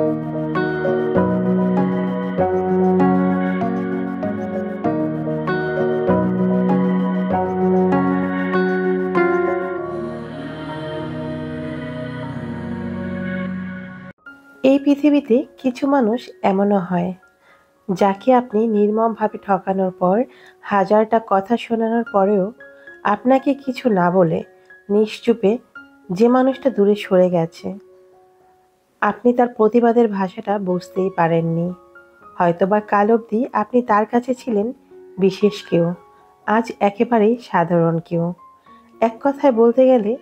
এই পৃথিবীতে কিছু মানুষ এমনও হয় যাকে আপনি নির্মমভাবে ঠকানোর পর, হাজারটা কথা শোনানোর পরেও আপনাকে কিছু না বলে নিশ্চুপে যে মানুষটা দূরে সরে গেছে, আপনি তার প্রতিবাদের ভাষাটা বুঝতেই পারেননি। হয়তোবা কাল অবধি আপনি তার কাছে ছিলেন বিশেষ কেউ, আজ একেবারেই সাধারণ কেউ। এক কথায় বলতে গেলে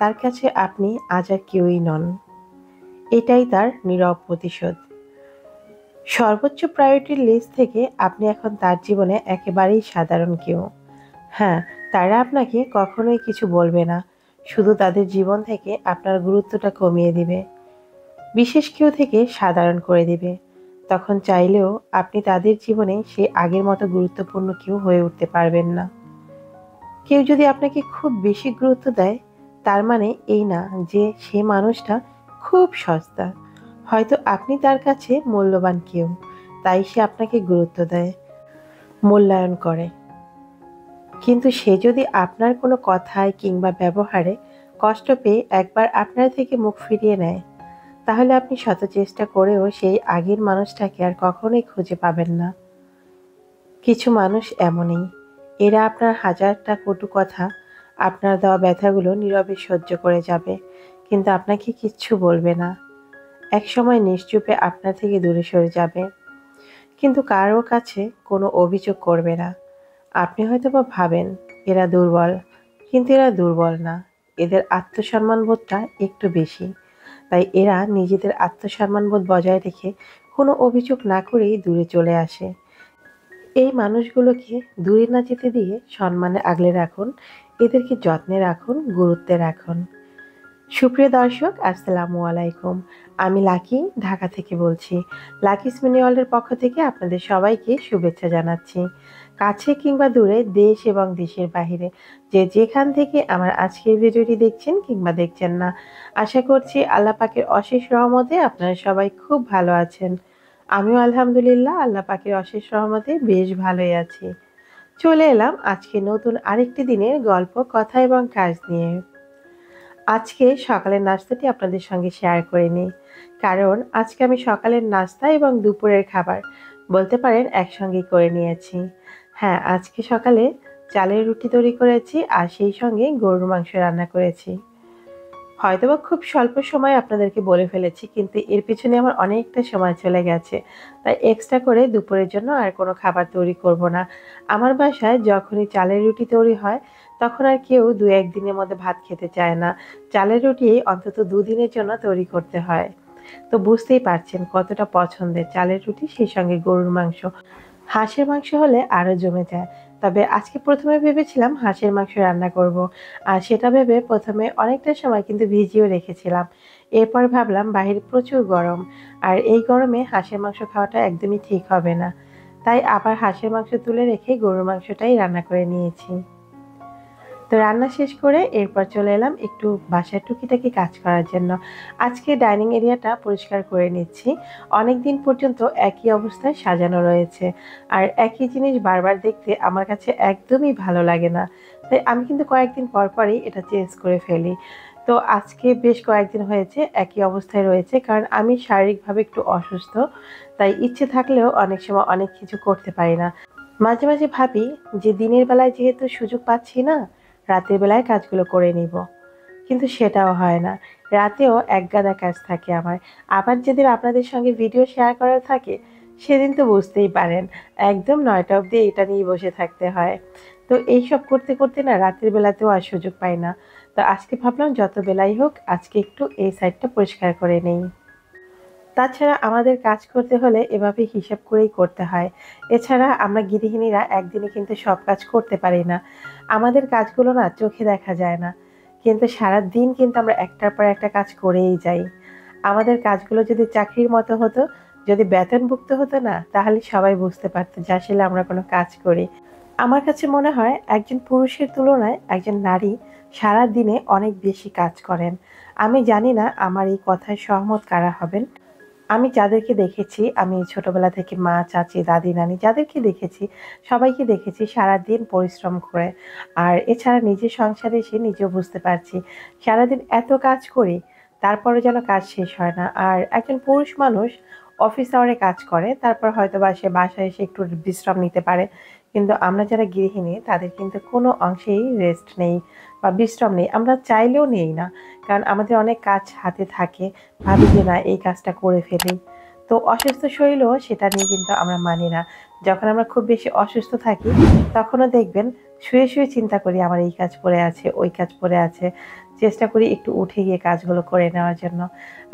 তার কাছে আপনি আজ আর কেউই নন। এটাই তার নীরব প্রতিশোধ। সর্বোচ্চ প্রায়োরিটির লিস্ট থেকে আপনি এখন তার জীবনে একেবারেই সাধারণ কেউ। হ্যাঁ, তারা আপনাকে কখনোই কিছু বলবে না, শুধু তাদের জীবন থেকে আপনার গুরুত্বটা কমিয়ে দিবে, বিশেষ কেউ থেকে সাধারণ করে দিবে। তখন চাইলেও আপনি তাদের জীবনে সে আগের মতো গুরুত্বপূর্ণ কেউ হয়ে উঠতে পারবেন না। কেউ যদি আপনাকে খুব বেশি গুরুত্ব দেয়, তার মানে এই না যে সে মানুষটা খুব সস্তা। হয়তো আপনি তার কাছে মূল্যবান কেউ, তাই সে আপনাকে গুরুত্ব দেয়, মূল্যায়ন করে। কিন্তু সে যদি আপনার কোনো কথায় কিংবা ব্যবহারে কষ্ট পেয়ে একবার আপনার থেকে মুখ ফিরিয়ে নেয়, তাহলে আপনি শত চেষ্টা করেও সেই আগের মানুষটাকে আর কখনোই খুঁজে পাবেন না। কিছু মানুষ এমনই, এরা আপনার হাজারটা কটু কথা, আপনার দেওয়া ব্যথাগুলো নীরবে সহ্য করে যাবে, কিন্তু আপনাকে কিচ্ছু বলবে না। এক সময় নিশ্চুপে আপনার থেকে দূরে সরে যাবে, কিন্তু কারো কাছে কোনো অভিযোগ করবে না। আপনি হয়তো বা ভাবেন এরা দুর্বল, কিন্তু এরা দুর্বল না, এদের আত্মসম্মানবোধটা একটু বেশি। তাই এরা নিজেদের আত্মসম্মানবোধ বজায় রেখে কোনো অভিযোগ না করেই দূরে চলে আসে। এই মানুষগুলোকে দূরে না যেতে দিয়ে সম্মানে আগলে রাখুন, এদেরকে যত্নে রাখুন, গুরুত্বে রাখুন। সুপ্রিয় দর্শক, আসসালামু আলাইকুম। আমি লাকি, ঢাকা থেকে বলছি। লাকিস মিনি ওয়ার্ল্ডের পক্ষ থেকে আপনাদের সবাইকে শুভেচ্ছা জানাচ্ছি। কাছে কিংবা দূরে, দেশ এবং দেশের বাহিরে যে যেখান থেকে আমার আজকের ভিডিওটি দেখছেন কিংবা দেখছেন না, আশা করছি আল্লাহ পাকের অশেষ রহমতে আপনারা সবাই খুব ভালো আছেন। আমিও আলহামদুলিল্লাহ আল্লাহ পাকের অশেষ রহমতে বেশ ভালোই আছি। চলে এলাম আজকে নতুন আরেকটি দিনের গল্প, কথা এবং কাজ নিয়ে। আজকে সকালের নাস্তাটি আপনাদের সঙ্গে শেয়ার করে নিই, কারণ আজকে আমি সকালের নাস্তা এবং দুপুরের খাবার বলতে পারেন একসঙ্গেই করে নিয়েছি। হ্যাঁ, আজকে সকালে চালের রুটি তৈরি করেছি, আর সেই সঙ্গে গরুর মাংস রান্না করেছি। হয়তোবা খুব স্বল্প সময় আপনাদেরকে বলে ফেলেছি, কিন্তু এর পিছনে আমার অনেকটা সময় চলে গেছে। তাই এক্সট্রা করে দুপুরের জন্য আর কোনো খাবার তৈরি করব না। আমার বাসায় যখনই চালের রুটি তৈরি হয়, তখন আর কেউ দু একদিনের মধ্যে ভাত খেতে চায় না। চালের রুটি অন্তত দুদিনের জন্য তৈরি করতে হয়। তো বুঝতেই পারছেন কতটা পছন্দের চালের রুটি, সেই সঙ্গে গরুর মাংস। হাঁসের মাংস হলে আরও জমে যায়। তবে আজকে প্রথমে ভেবেছিলাম হাঁসের মাংস রান্না করব, আর সেটা ভেবে প্রথমে অনেকটা সময় কিন্তু ভিজিয়েও রেখেছিলাম। এরপর ভাবলাম বাইরে প্রচুর গরম, আর এই গরমে হাঁসের মাংস খাওয়াটা একদমই ঠিক হবে না। তাই আবার হাঁসের মাংস তুলে রেখে গরুর মাংসটাই রান্না করে নিয়েছি। তো রান্না শেষ করে এরপর চলে এলাম একটু বাসার টুকিটাকি কাজ করার জন্য। আজকে ডাইনিং এরিয়াটা পরিষ্কার করে নিচ্ছি। অনেক দিন পর্যন্ত একই অবস্থায় সাজানো রয়েছে, আর একই জিনিস বারবার দেখতে আমার কাছে একদমই ভালো লাগে না। তাই আমি কিন্তু কয়েকদিন পরপরই এটা চেঞ্জ করে ফেলি। তো আজকে বেশ কয়েকদিন হয়েছে একই অবস্থায় রয়েছে, কারণ আমি শারীরিকভাবে একটু অসুস্থ। তাই ইচ্ছে থাকলেও অনেক সময় অনেক কিছু করতে পারি না। মাঝে মাঝে ভাবি যে দিনের বেলায় যেহেতু সুযোগ পাচ্ছি না, রাতের বেলায় কাজগুলো করে নিব, কিন্তু সেটাও হয় না। রাতেও একগাদা কাজ থাকে আমার। আবার যেদিন আপনাদের সঙ্গে ভিডিও শেয়ার করার থাকে, সেদিন তো বুঝতেই পারেন একদম 9টা অবধি এটা নিয়ে বসে থাকতে হয়। তো এইসব করতে করতে না রাতের বেলাতেও আর সুযোগ পাই না। তো আজকে ভাবলাম যত বেলাই হোক আজকে একটু এই সাইডটা পরিষ্কার করে নেই। তাছাড়া আমাদের কাজ করতে হলে এভাবে হিসাব করেই করতে হয়। এছাড়া আমরা গৃহিণীরা একদিনে কিন্তু সব কাজ করতে পারি না। আমাদের কাজগুলো না চোখে দেখা যায় না, কিন্তু সারা দিন কিন্তু আমরা একটার পর একটা কাজ করেই যাই। আমাদের কাজগুলো যদি চাকরির মতো হতো, যদি বেতনভুক্ত হতো না, তাহলে সবাই বুঝতে পারতো যে আসলে আমরা কোনো কাজ করি। আমার কাছে মনে হয় একজন পুরুষের তুলনায় একজন নারী সারা দিনে অনেক বেশি কাজ করেন। আমি জানি না আমার এই কথায় সহমত কারা হবেন, আমি যাদেরকে দেখেছি, আমি ছোটবেলা থেকে মা, চাচি, দাদি, নানি যাদেরকে দেখেছি, সবাইকে দেখেছি সারাদিন পরিশ্রম করে। আর এছাড়া নিজের সংসারে এসে নিজেও বুঝতে পারছি সারাদিন এত কাজ করি, তারপরে যেন কাজ শেষ হয় না। আর একজন পুরুষ মানুষ অফিস আওয়ারে কাজ করে, তারপর হয়তো বা সে বাসায় এসে একটু বিশ্রাম নিতে পারে, কিন্তু আমরা যারা গৃহিণী তাদের কিন্তু কোনো অংশেই রেস্ট নেই বা বিশ্রাম নেই, আমরা চাইলেও নেই না, কারণ আমাদের অনেক কাজ হাতে থাকে, ভাবি যে না এই কাজটা করে ফেলি। তো অসুস্থ শরীরও সেটা নিয়ে কিন্তু আমরা মানি না। যখন আমরা খুব বেশি অসুস্থ থাকি তখনও দেখবেন শুয়ে শুয়ে চিন্তা করি আমার এই কাজ পড়ে আছে, ওই কাজ পড়ে আছে, চেষ্টা করি একটু উঠে গিয়ে কাজগুলো করে নেওয়ার জন্য।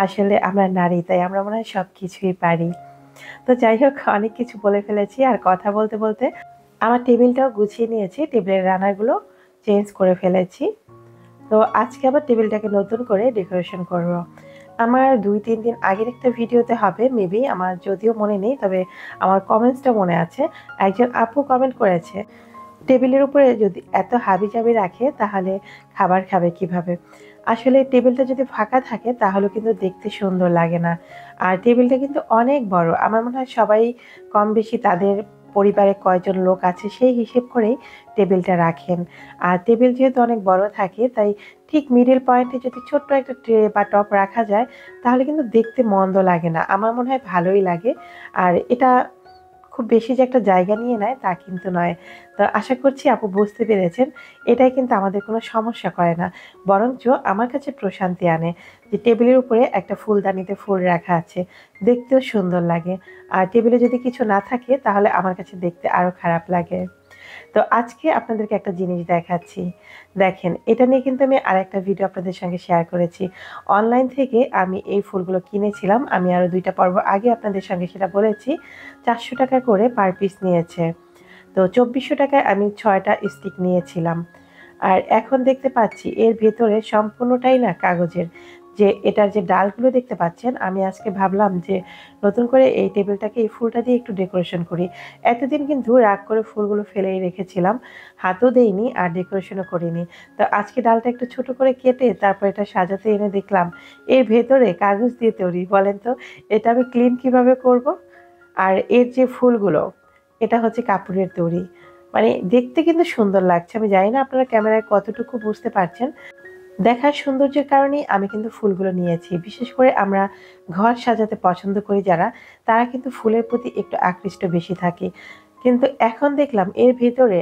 আসলে আমরা নারী, তাই আমরা মনে হয় সব কিছুই পারি। তো যাই হোক, অনেক কিছু বলে ফেলেছি, আর কথা বলতে বলতে আমার টেবিলটাও গুছিয়ে নিয়েছি, টেবিলের রানারগুলো চেঞ্জ করে ফেলেছি। তো আজকে আবার টেবিলটাকে নতুন করে ডেকোরেশন করব। আমার 2-3 দিন আগের একটা ভিডিওতে হবে মেবি, আমার যদিও মনে নেই, তবে আমার কমেন্টসটা মনে আছে। একজন আপু কমেন্ট করেছে, টেবিলের উপরে যদি এত হাবিজাবি রাখে তাহলে খাবার খাবে কিভাবে। আসলে টেবিলটা যদি ফাঁকা থাকে তাহলে কিন্তু দেখতে সুন্দর লাগে না। আর টেবিলটা কিন্তু অনেক বড়, আমার মনে হয় সবাই কম বেশি তাদের পরিবারে কয়জন লোক আছে সেই হিসেব করেই টেবিলটা রাখেন। আর টেবিল যেহেতু অনেক বড় থাকে, তাই ঠিক মিডল পয়েন্টে যদি ছোট্ট একটা ট্রে বা টপ রাখা যায় তাহলে কিন্তু দেখতে মন্দ লাগে না, আমার মনে হয় ভালোই লাগে। আর এটা খুব বেশি যে একটা জায়গা নিয়ে নেয় তা কিন্তু নয়। তো আশা করছি আপু বুঝতে পেরেছেন, এটাই কিন্তু আমাদের কোনো সমস্যা করে না, বরঞ্চ আমার কাছে প্রশান্তি আনে যে টেবিলের উপরে একটা ফুলদানিতে ফুল রাখা আছে, দেখতেও সুন্দর লাগে। আর টেবিলে যদি কিছু না থাকে তাহলে আমার কাছে দেখতে আরও খারাপ লাগে। তো আজকে আপনাদেরকে একটা জিনিস দেখাচ্ছি, দেখেন এটা নিয়ে কিন্তু আমি আরেকটা ভিডিও আপনাদের সঙ্গে শেয়ার করেছি। অনলাইন থেকে আমি এই ফুলগুলো কিনেছিলাম, আমি আরও 2টা পর্ব আগে আপনাদের সঙ্গে সেটা বলেছি। 400 টাকা করে পার পিস নিয়েছে, তো 2400 টাকায় আমি 6টা স্টিক নিয়েছিলাম। আর এখন দেখতে পাচ্ছি এর ভেতরে সম্পূর্ণটাই না কাগজের, যে এটার যে ডালগুলো দেখতে পাচ্ছেন। আমি আজকে ভাবলাম যে নতুন করে এই টেবিলটাকে এই ফুলটা দিয়ে একটু ডেকোরেশন করি। এতদিন কিন্তু রাগ করে ফুলগুলো ফেলেই রেখেছিলাম, হাতও দেইনি আর ডেকোরেশনও করিনি। তো আজকে ডালটা একটু ছোট করে কেটে তারপর এটা সাজাতে এনে দেখলাম এর ভেতরে কাগজ দিয়ে তৈরি। বলেন তো এটা আমি ক্লিন কীভাবে করব? আর এর যে ফুলগুলো এটা হচ্ছে কাপড়ের তৈরি, মানে দেখতে কিন্তু সুন্দর লাগছে। আমি জানি না আপনারা ক্যামেরায় কতটুকু বুঝতে পারছেন, দেখার সৌন্দর্যের কারণেই আমি কিন্তু ফুলগুলো নিয়েছি। বিশেষ করে আমরা ঘর সাজাতে পছন্দ করি যারা, তারা কিন্তু ফুলের প্রতি একটু আকৃষ্ট বেশি থাকে। কিন্তু এখন দেখলাম এর ভেতরে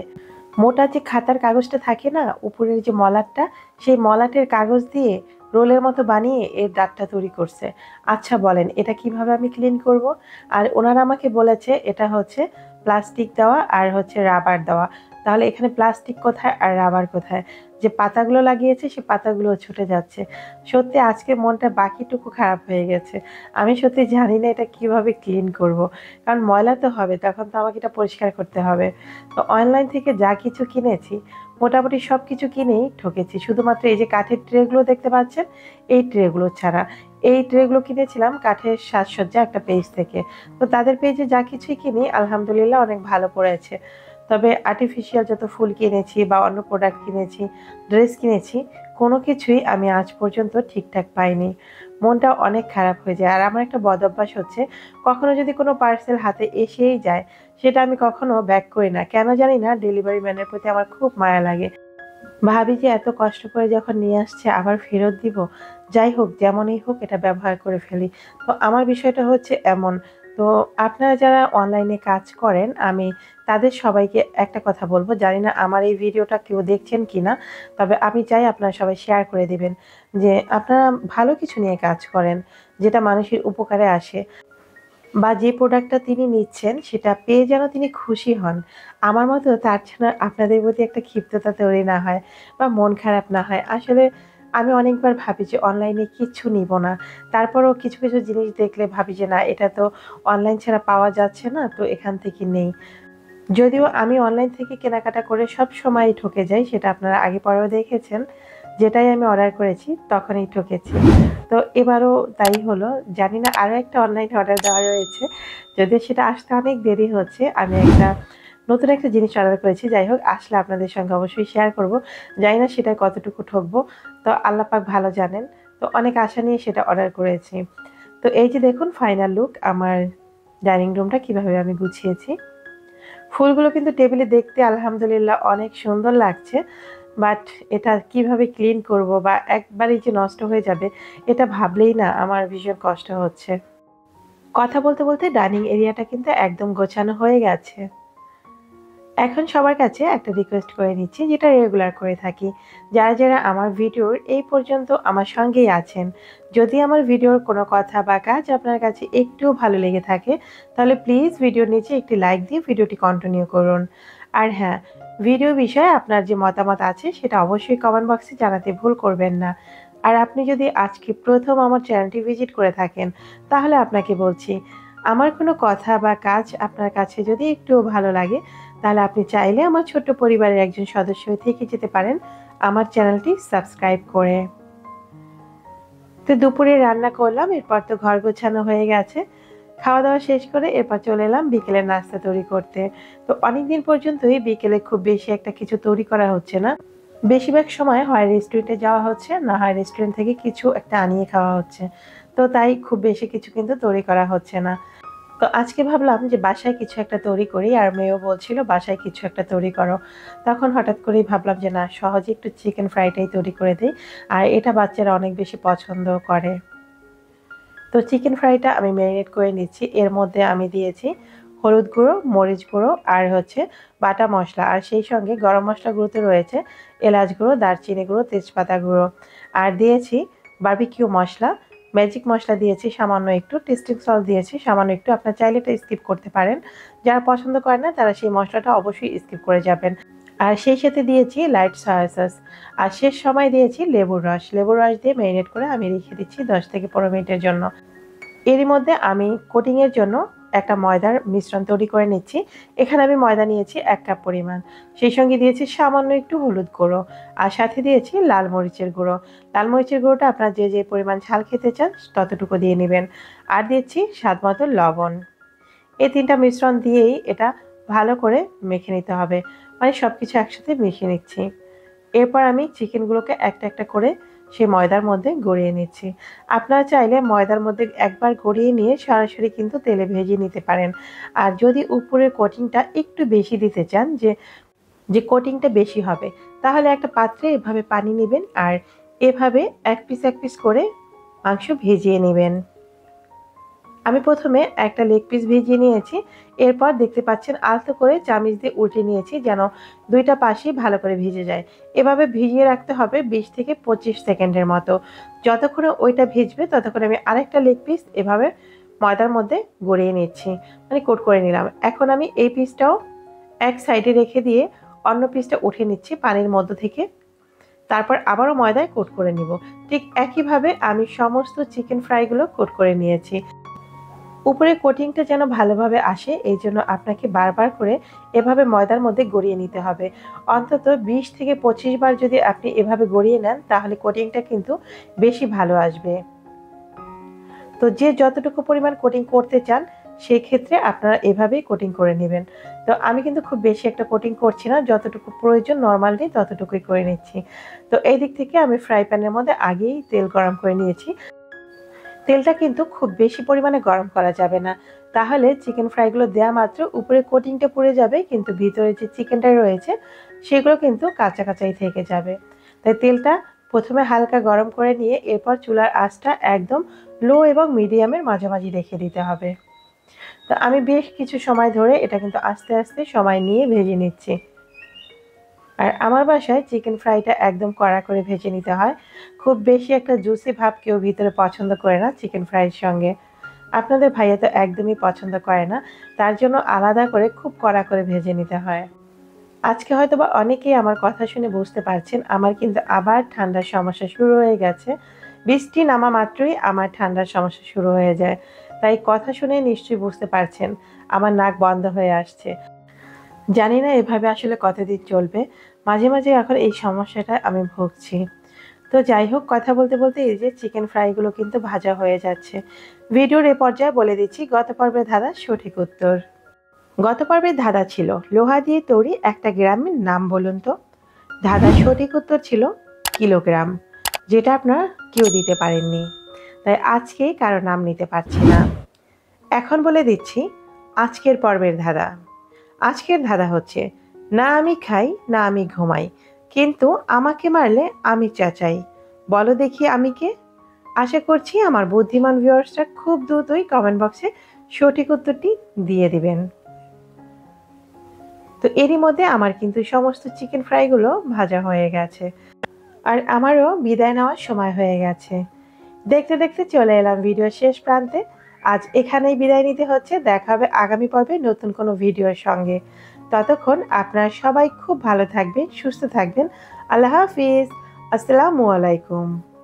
মোটা যে খাতার কাগজটা থাকে না, উপরের যে মলাটটা, সেই মলাটের কাগজ দিয়ে রোলের মতো বানিয়ে এর দাঁতটা তৈরি করছে। আচ্ছা বলেন এটা কিভাবে আমি ক্লিন করব? আর ওনারা আমাকে বলেছে এটা হচ্ছে প্লাস্টিক দেওয়া আর হচ্ছে রাবার দেওয়া। তাহলে এখানে প্লাস্টিক কোথায় আর রাবার কোথায়? যে পাতাগুলো লাগিয়েছে সে পাতাগুলো ছুটে যাচ্ছে। সত্যি আজকে মনটা বাকিটুকু খারাপ হয়ে গেছে। আমি সত্যি জানি না এটা কিভাবে ক্লিন করব, কারণ ময়লা তো হবে, তখন তো আমাকে এটা পরিষ্কার করতে হবে। তো অনলাইন থেকে যা কিছু কিনেছি মোটামুটি সব কিছু কিনেই ঠকেছি, শুধুমাত্র এই যে কাঠের ট্রেগুলো দেখতে পাচ্ছেন এই ট্রেগুলো ছাড়া। এই ট্রেগুলো কিনেছিলাম কাঠের সাজসজ্জা একটা পেজ থেকে, তো তাদের পেজে যা কিছুই কিনি আলহামদুলিল্লাহ অনেক ভালো পড়েছে। তবে আর্টিফিশিয়াল যত ফুল কিনেছি বা অন্য প্রোডাক্ট কিনেছি, ড্রেস কিনেছি, কোনো কিছুই আমি আজ পর্যন্ত ঠিকঠাক পাইনি। মনটা অনেক খারাপ হয়ে যায়। আর আমার একটা বদ অভ্যাস হচ্ছে, কখনো যদি কোনো পার্সেল হাতে এসেই যায় সেটা আমি কখনো ব্যাক করি না। কেন জানি না ডেলিভারি ম্যানের প্রতি আমার খুব মায়া লাগে, ভাবি যে এত কষ্ট করে যখন নিয়ে আসছে আবার ফেরত দিব। যাই হোক, যেমনই হোক এটা ব্যবহার করে ফেলি। তো আমার বিষয়টা হচ্ছে এমন। তো আপনারা যারা অনলাইনে কাজ করেন, আমি তাদের সবাইকে একটা কথা বলবো, জানি না আমার এই ভিডিওটা কেউ দেখছেন কি না, তবে আমি চাই আপনারা সবাই শেয়ার করে দিবেন যে আপনারা ভালো কিছু নিয়ে কাজ করেন যেটা মানুষের উপকারে আসে, বা যে প্রোডাক্টটা তিনি নিচ্ছেন সেটা পেয়ে যেন তিনি খুশি হন। আমার মতো তার জন্য আপনাদের প্রতি একটা ক্ষিপ্ততা তৈরি না হয় বা মন খারাপ না হয়। আসলে আমি অনেকবার ভাবি যে অনলাইনে কিছু নিব না, তারপরও কিছু কিছু জিনিস দেখলে ভাবি যে না এটা তো অনলাইন ছাড়া পাওয়া যাচ্ছে না, তো এখান থেকে নেই। যদিও আমি অনলাইন থেকে কেনাকাটা করে সব সময়ই ঠকে যাই, সেটা আপনারা আগে পরেও দেখেছেন। যেটাই আমি অর্ডার করেছি তখনই ঠকেছি, তো এবারও তাই হলো। জানি না আরও একটা অনলাইন অর্ডার দেওয়া রয়েছে, যদিও সেটা আসতে অনেক দেরি হচ্ছে। আমি নতুন একটা জিনিস অর্ডার করেছি, যাই হোক আসলে আপনাদের সঙ্গে অবশ্যই শেয়ার করব। জানি না সেটা কতটুকু ঠকবো, তো আল্লাহ পাক ভালো জানেন। তো অনেক আশা নিয়ে সেটা অর্ডার করেছি। তো এই যে দেখুন ফাইনাল লুক আমার ডাইনিং রুমটা কিভাবে আমি গুছিয়েছি। ফুলগুলো কিন্তু টেবিলে দেখতে আলহামদুলিল্লাহ অনেক সুন্দর লাগছে, বাট এটা কিভাবে ক্লিন করব বা একবারই যে নষ্ট হয়ে যাবে এটা ভাবলেই না আমার ভীষণ কষ্ট হচ্ছে। কথা বলতে বলতে ডাইনিং এরিয়াটা কিন্তু একদম গোছানো হয়ে গেছে। এখন সবার কাছে একটা রিকোয়েস্ট করে নিচ্ছি, যেটা রেগুলার করে থাকি, যারা যারা আমার ভিডিওর এই পর্যন্ত আমার সঙ্গেই আছেন, যদি আমার ভিডিওর কোনো কথা বা কাজ আপনার কাছে একটুও ভালো লেগে থাকে তাহলে প্লিজ ভিডিওর নিচে একটি লাইক দিয়ে ভিডিওটি কন্টিনিউ করুন। আর হ্যাঁ, ভিডিও বিষয়ে আপনার যে মতামত আছে সেটা অবশ্যই কমেন্ট বক্সে জানাতে ভুল করবেন না। আর আপনি যদি আজকে প্রথম আমার চ্যানেলটি ভিজিট করে থাকেন তাহলে আপনাকে বলছি, আমার কোনো কথা বা কাজ আপনার কাছে যদি একটুও ভালো লাগে তাহলে আপনি চাইলে আমার ছোট্ট পরিবারের একজন সদস্য থেকে যেতে পারেন আমার চ্যানেলটি সাবস্ক্রাইব করে। তো দুপুরে রান্না করলাম, এরপর তো ঘর গোছানো হয়ে গেছে। খাওয়া দাওয়া শেষ করে এরপর চলে এলাম বিকেলের নাস্তা তৈরি করতে। তো অনেকদিন পর্যন্তই বিকেলে খুব বেশি একটা কিছু তৈরি করা হচ্ছে না, বেশিরভাগ সময় হয় রেস্টুরেন্টে যাওয়া হচ্ছে না হয় রেস্টুরেন্ট থেকে কিছু একটা আনিয়ে খাওয়া হচ্ছে। তো তাই খুব বেশি কিছু কিন্তু তৈরি করা হচ্ছে না। তো আজকে ভাবলাম যে বাসায় কিছু একটা তৈরি করি, আর মেয়েও বলছিল বাসায় কিছু একটা তৈরি করো। তখন হঠাৎ করেই ভাবলাম যে না, সহজে একটু চিকেন ফ্রাইটাই তৈরি করে দিই, আর এটা বাচ্চারা অনেক বেশি পছন্দ করে। তো চিকেন ফ্রাইটা আমি ম্যারিনেট করে নিচ্ছি। এর মধ্যে আমি দিয়েছি হলুদ গুঁড়ো, মরিচ গুঁড়ো, আর হচ্ছে বাটা মশলা, আর সেই সঙ্গে গরম মশলা গুঁড়োতে রয়েছে এলাচ গুঁড়ো, দারচিনি গুঁড়ো, তেজপাতা গুঁড়ো, আর দিয়েছি বারবিকিউ মশলা, ম্যাজিক মশলা দিয়েছি সামান্য একটু, টেস্টিং সল্ট দিয়েছি সামান্য একটু। আপনার চাইলে এটা স্কিপ করতে পারেন, যারা পছন্দ করে না তারা সেই মশলাটা অবশ্যই স্কিপ করে যাবেন। আর সেই সাথে দিয়েছি লাইট সয়া সস, আর শেষ সময় দিয়েছি লেবুর রস। লেবুর রস দিয়ে ম্যারিনেট করে আমি রেখে দিচ্ছি 10 থেকে 15 মিনিটের জন্য। এরই মধ্যে আমি কোটিংয়ের জন্য একটা ময়দার মিশ্রণ তৈরি করে নিচ্ছি। এখানে আমি ময়দা নিয়েছি 1 কাপ পরিমাণ, সেই সঙ্গে দিয়েছি সামান্য একটু হলুদ গুঁড়ো, আর সাথে দিয়েছি লাল মরিচের গুঁড়ো। লাল মরিচের গুঁড়োটা আপনার যে যে পরিমাণ ঝাল খেতে চান ততটুকু দিয়ে নেবেন, আর দিয়েছি স্বাদমতো লবণ। এই 3টা মিশ্রণ দিয়েই এটা ভালো করে মেখে নিতে হবে, মানে সব কিছু একসাথে মেখে নিচ্ছি। এরপর আমি চিকেনগুলোকে একটা একটা করে সেই ময়দার মধ্যে গড়িয়ে নিচ্ছি। আপনারা চাইলে ময়দার মধ্যে একবার গড়িয়ে নিয়ে সরাসরি কিন্তু তেলে ভেজে নিতে পারেন। আর যদি উপরের কোটিংটা একটু বেশি দিতে চান, যে কোটিংটা বেশি হবে, তাহলে একটা পাত্রে এভাবে পানি নেবেন, আর এভাবে এক পিস করে মাংস ভেজিয়ে নেবেন। আমি প্রথমে একটা লেগ পিস ভেজিয়ে নিয়েছি, এরপর দেখতে পাচ্ছেন আলতো করে চামিচ দিয়ে উল্টে নিয়েছি যেন 2টা পাশে ভালো করে ভিজে যায়। এভাবে ভিজিয়ে রাখতে হবে 20 থেকে 25 সেকেন্ডের মতো। যতক্ষণ ওইটা ভিজবে ততক্ষণ আমি আরেকটা লেগ পিস এভাবে ময়দার মধ্যে গড়িয়ে নিচ্ছি, মানে কোট করে নিলাম। এখন আমি এই পিসটাও এক সাইডে রেখে দিয়ে অন্য পিসটা উঠে নিচ্ছি পানির মধ্য থেকে, তারপর আবারও ময়দায় কোট করে নিব। ঠিক একইভাবে আমি সমস্ত চিকেন ফ্রাইগুলো কোট করে নিয়েছি। উপরে কোটিংটা যেন ভালোভাবে আসে এই জন্য আপনাকে বারবার করে এভাবে ময়দার মধ্যে গড়িয়ে নিতে হবে। অন্তত 20 থেকে 25 বার যদি আপনি এভাবে গড়িয়ে নেন তাহলে কোটিংটা কিন্তু বেশি ভালো আসবে। তো যে যতটুকু পরিমাণ কোটিং করতে চান সেক্ষেত্রে আপনারা এভাবেই কোটিং করে নেবেন। তো আমি কিন্তু খুব বেশি একটা কোটিং করছি না, যতটুকু প্রয়োজন নর্মালি ততটুকুই করে নিচ্ছি। তো এই দিক থেকে আমি ফ্রাই প্যানের মধ্যে আগেই তেল গরম করে নিয়েছি। তেলটা কিন্তু খুব বেশি পরিমাণে গরম করা যাবে না, তাহলে চিকেন ফ্রাইগুলো দেওয়া মাত্র উপরে কোটিংটা পুড়ে যাবে কিন্তু ভিতরে যে চিকেনটা রয়েছে সেগুলো কিন্তু কাঁচা কাঁচাই থেকে যাবে। তাই তেলটা প্রথমে হালকা গরম করে নিয়ে এরপর চুলার আঁচটা একদম লো এবং মিডিয়ামের মাঝামাঝি রেখে দিতে হবে। তো আমি বেশ কিছু সময় ধরে এটা কিন্তু আস্তে আস্তে সময় নিয়ে ভেজে নিচ্ছি। আর আমার বাসায় চিকেন ফ্রাইটা একদম কড়া করে ভেজে নিতে হয়, খুব বেশি একটা জুসি ভাব কেউ ভিতরে পছন্দ করে না চিকেন ফ্রাইয়ের সঙ্গে। আপনাদের ভাইয়া তো একদমই পছন্দ করে না, তার জন্য আলাদা করে খুব কড়া করে ভেজে নিতে হয়। আজকে হয়তো বা অনেকেই আমার কথা শুনে বুঝতে পারছেন আমার কিন্তু আবার ঠান্ডার সমস্যা শুরু হয়ে গেছে। বৃষ্টি নামা মাত্রই আমার ঠান্ডার সমস্যা শুরু হয়ে যায়, তাই কথা শুনে নিশ্চয়ই বুঝতে পারছেন আমার নাক বন্ধ হয়ে আসছে। জানি না এভাবে আসলে কতদিন চলবে, মাঝে মাঝে এখন এই সমস্যাটা আমি ভুগছি। তো যাই হোক, কথা বলতে বলতে এই যে চিকেন ফ্রাইগুলো কিন্তু ভাজা হয়ে যাচ্ছে। ভিডিওর এ পর্যায়ে বলে দিচ্ছি গত পর্বের ধাঁধার সঠিক উত্তর। গত পর্বের ধাঁধা ছিল লোহা দিয়ে তৈরি একটা গ্রামের নাম বলুন তো। ধাঁধার সঠিক উত্তর ছিল কিলোগ্রাম, যেটা আপনারা কেউ দিতে পারেননি। তাই আজকে কারো নাম নিতে পারছি না। এখন বলে দিচ্ছি আজকের পর্বের ধাঁধা। আজকের ধাঁধা হচ্ছে, না আমি খাই না আমি ঘুমাই, কিন্তু আমাকে মারলে আমি চেঁচাই, বলো দেখি আমি কে? আশা করছি আমার বুদ্ধিমান ভিউয়ার্সরা খুব দ্রুতই কমেন্ট বক্সে সঠিক উত্তরটি দিয়ে দিবেন। তো এরই মধ্যে আমার কিন্তু সমস্ত চিকেন ফ্রাইগুলো ভাজা হয়ে গেছে, আর আমারও বিদায় নেওয়ার সময় হয়ে গেছে। দেখতে দেখতে চলে এলাম ভিডিওর শেষ প্রান্তে। আজ এখানেই বিদায় নিতে হচ্ছে। দেখা হবে আগামী পর্বে নতুন কোনো ভিডিওর সঙ্গে। ততক্ষণ আপনারা সবাই খুব ভালো থাকবেন, সুস্থ থাকবেন। আল্লাহ হাফিজ। আসসালামু আলাইকুম।